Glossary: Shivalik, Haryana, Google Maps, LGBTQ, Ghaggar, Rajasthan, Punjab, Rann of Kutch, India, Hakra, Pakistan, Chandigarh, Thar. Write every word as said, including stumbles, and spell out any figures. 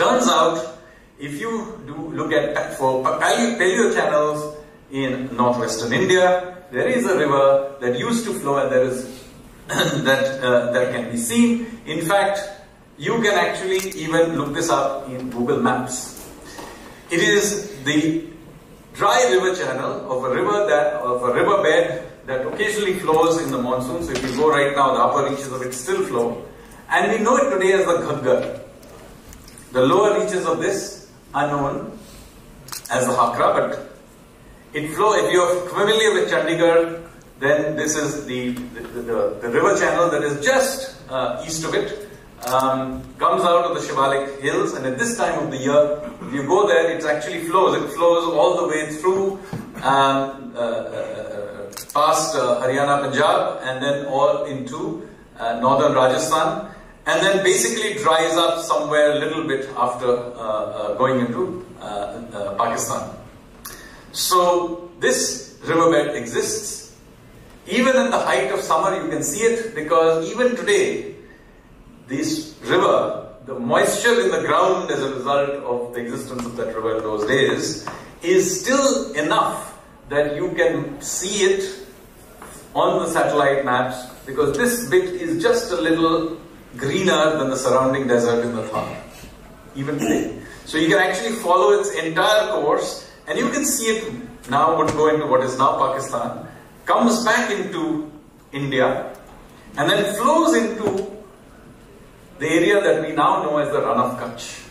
Turns out, if you do look at for paleo channels in northwestern India, there is a river that used to flow, and there is that uh, that can be seen. In fact, you can actually even look this up in Google Maps. It is the dry river channel of a river that of a riverbed that occasionally flows in the monsoon. So if you go right now, the upper reaches of it still flow, and we know it today as the Ghaggar. The lower reaches of this are known as the Hakra, but it flow. If you are familiar with Chandigarh, then this is the the, the, the river channel that is just uh, east of it. Um, comes out of the Shivalik hills, and at this time of the year, if you go there, it actually flows. It flows all the way through, um, uh, uh, past uh, Haryana, Punjab, and then all into uh, northern Rajasthan. And then basically dries up somewhere a little bit after uh, uh, going into uh, uh, Pakistan. So this riverbed exists. Even at the height of summer you can see it, because even today this river, the moisture in the ground as a result of the existence of that river in those days, is still enough that you can see it on the satellite maps, because this bit is just a little greener than the surrounding desert in the Thar, even today. So you can actually follow its entire course, and you can see it now would go into what is now Pakistan, comes back into India, and then flows into the area that we now know as the Rann of Kutch.